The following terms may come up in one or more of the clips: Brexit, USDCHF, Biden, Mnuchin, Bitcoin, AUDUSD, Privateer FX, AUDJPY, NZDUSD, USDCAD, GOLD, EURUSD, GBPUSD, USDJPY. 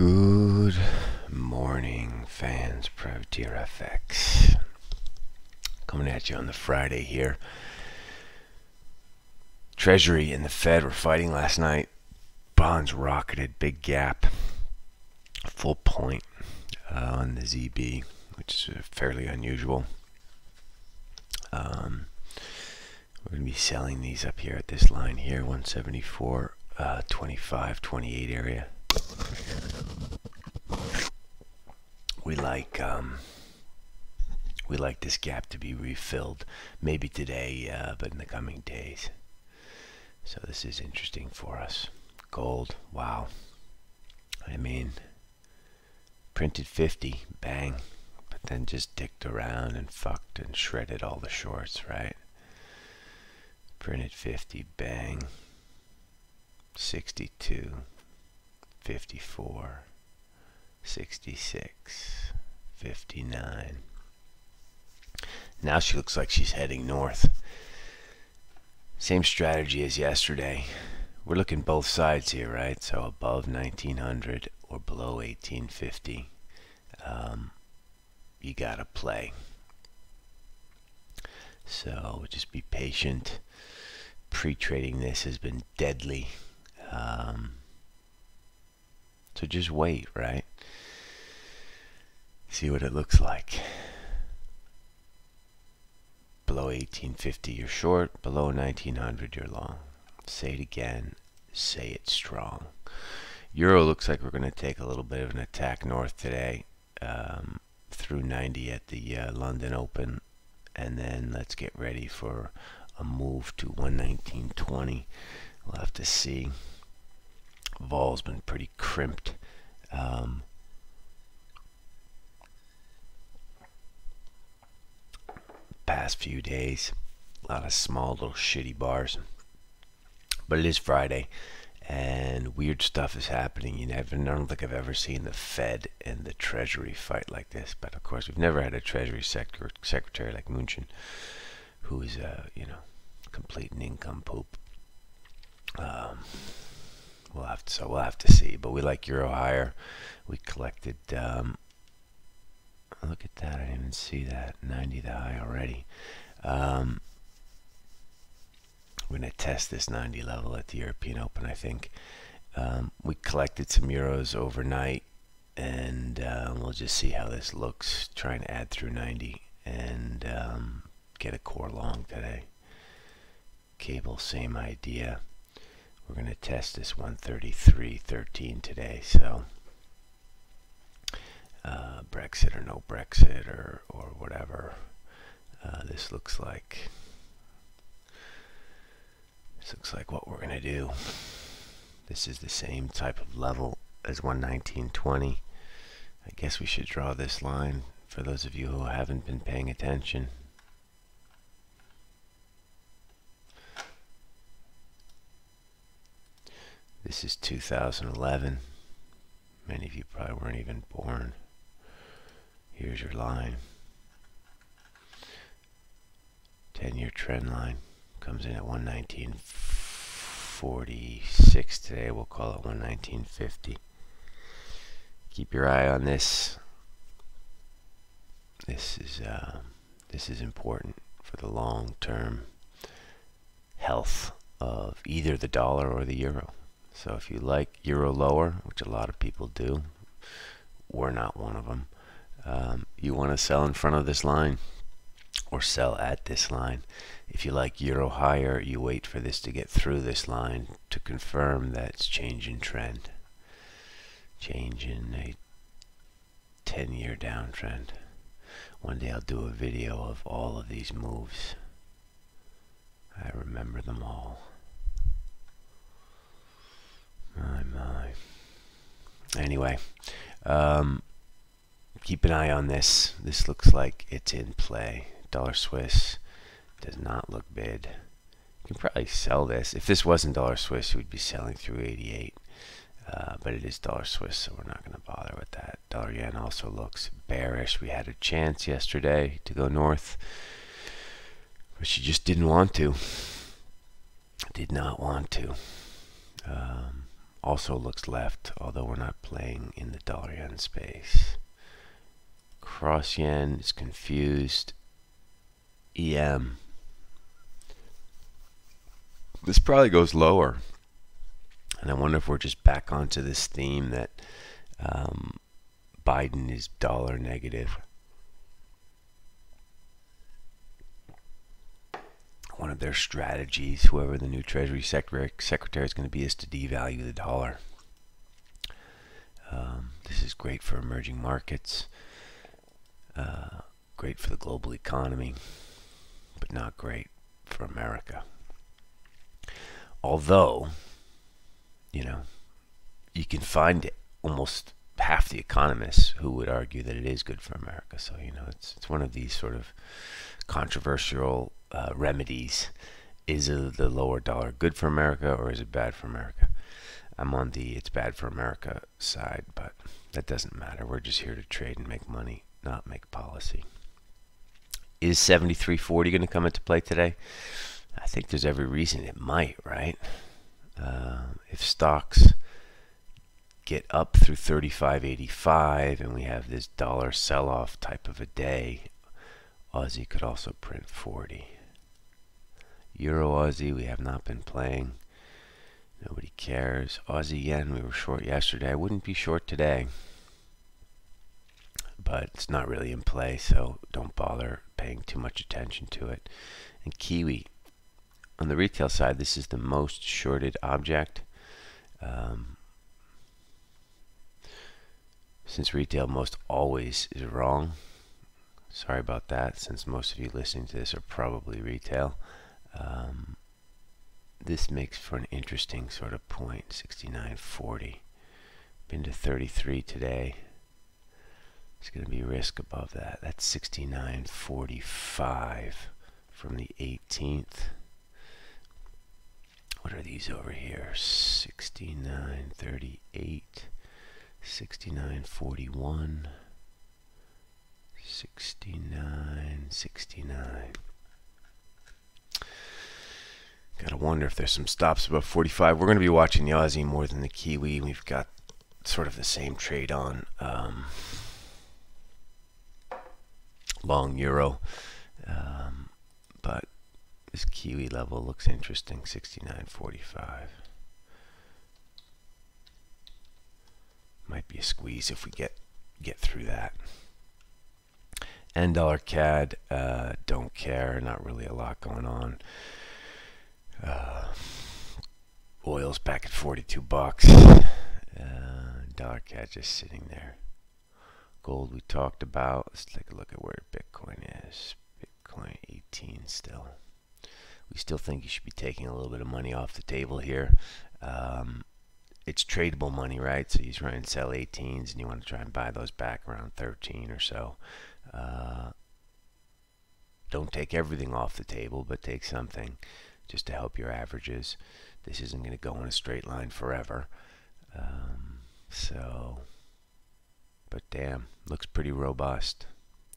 Good morning, fans. Privateer FX coming at you on the Friday here. Treasury and the Fed were fighting last night. Bonds rocketed, big gap, full point on the ZB, which is fairly unusual. We're going to be selling these up here at this line here, 174, 25, 28 area. We like this gap to be refilled, maybe today, but in the coming days. So this is interesting for us. Gold, wow. I mean, printed 50, bang, but then just dicked around and fucked and shredded all the shorts, right? Printed 50, bang, 62. 54, 66, 59. Now she looks like she's heading north. Same strategy as yesterday. We're looking both sides here, right? So above 1900 or below 1850, you gotta play. So just be patient. Pre-trading this has been deadly. So just wait, right? See what it looks like. Below 1850 you're short, below 1900 you're long. Say it again, say it strong. Euro looks like we're going to take a little bit of an attack north today, through 90 at the London Open, and then let's get ready for a move to 119.20. We'll have to see. Vol's been pretty crimped. Past few days, a lot of small little shitty bars, but it is Friday and weird stuff is happening. You never, I don't think I've ever seen the Fed and the Treasury fight like this, but of course we've never had a Treasury secretary like Mnuchin, who is you know, complete nincompoop. We'll have to see, but we like euro higher. We collected, look at that, I didn't even see that, 90 the high already. We're going to test this 90 level at the European Open, I think. We collected some euros overnight, and we'll just see how this looks, try and add through 90, and get a core long today. Cable, same idea. We're going to test this 133.13 today, so Brexit or no Brexit or whatever, this looks like. This looks like what we're going to do. This is the same type of level as 119.20. I guess we should draw this line for those of you who haven't been paying attention. This is 2011. Many of you probably weren't even born. Here's your line. 10-year trend line. Comes in at 119.46 today. We'll call it 119.50. Keep your eye on this. This is important for the long-term health of either the dollar or the euro. So if you like euro lower, which a lot of people do, we're not one of them, you want to sell in front of this line or sell at this line. If you like euro higher, you wait for this to get through this line to confirm that it's changing trend, changing a 10-year downtrend. One day I'll do a video of all of these moves. I remember them all. My, my. Anyway, keep an eye on this. This looks like it's in play. Dollar Swiss does not look bid. You can probably sell this. If this wasn't Dollar Swiss, we'd be selling through 88. But it is Dollar Swiss, so we're not going to bother with that. Dollar Yen also looks bearish. We had a chance yesterday to go north, but she just didn't want to. Did not want to. also looks left, although we're not playing in the dollar yen space. Cross yen is confused. EM. This probably goes lower. And I wonder if we're just back onto this theme that Biden is dollar negative. One of their strategies, whoever the new Treasury Secretary is going to be, is to devalue the dollar. This is great for emerging markets, great for the global economy, but not great for America. Although, you know, you can find almost half the economists who would argue that it is good for America. So, you know, it's one of these sort of controversial remedies. Is the lower dollar good for America, or is it bad for America? I'm on the it's bad for America side, but that doesn't matter. We're just here to trade and make money, not make policy. Is 73.40 going to come into play today? I think there's every reason it might, right? If stocks get up through 35.85 and we have this dollar sell-off type of a day, Aussie could also print 40. Euro Aussie, we have not been playing. Nobody cares. Aussie yen, we were short yesterday. I wouldn't be short today. But it's not really in play, so don't bother paying too much attention to it. And Kiwi. On the retail side, this is the most shorted object. Since retail most always is wrong, sorry about that, since most of you listening to this are probably retail, this makes for an interesting sort of point, 69.40. Been to 33 today. It's going to be risk above that. That's 69.45 from the 18th. What are these over here? 69.38, 69.41, 69.69. Gotta wonder if there's some stops above 45. We're going to be watching the Aussie more than the Kiwi. We've got sort of the same trade on. Long Euro. But this Kiwi level looks interesting, 69.45. Might be a squeeze if we get through that. And dollar CAD, don't care, not really a lot going on. Oil's back at 42 bucks. Dollar CAD just sitting there. Gold we talked about. Let's take a look at where Bitcoin is. Bitcoin 18 still. We still think you should be taking a little bit of money off the table here. It's tradable money, right? So you try and sell 18s and you want to try and buy those back around 13 or so. Don't take everything off the table, but take something just to help your averages. This isn't going to go in a straight line forever. But damn, looks pretty robust.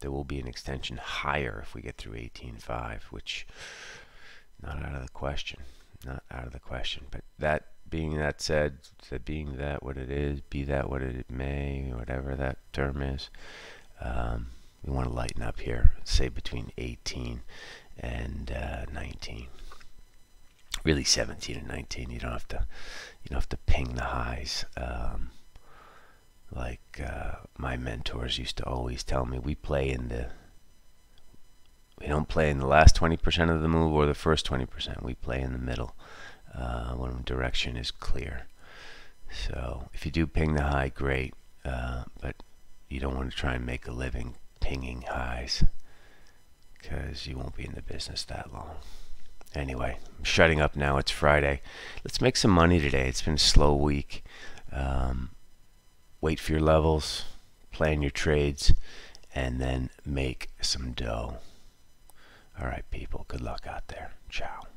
There will be an extension higher if we get through 18.5, which... not out of the question, not out of the question. But that being that said, that being that what it is, be that what it may, whatever that term is, we want to lighten up here, say between 18 and 19. Really 17 and 19. You don't have to ping the highs. My mentors used to always tell me, we don't play in the last 20% of the move or the first 20%. We play in the middle when direction is clear. So if you do ping the high, great, but you don't want to try and make a living pinging highs because you won't be in the business that long. Anyway, I'm shutting up now. It's Friday. Let's make some money today. It's been a slow week. Wait for your levels, plan your trades, and then make some dough. All right, people, good luck out there. Ciao.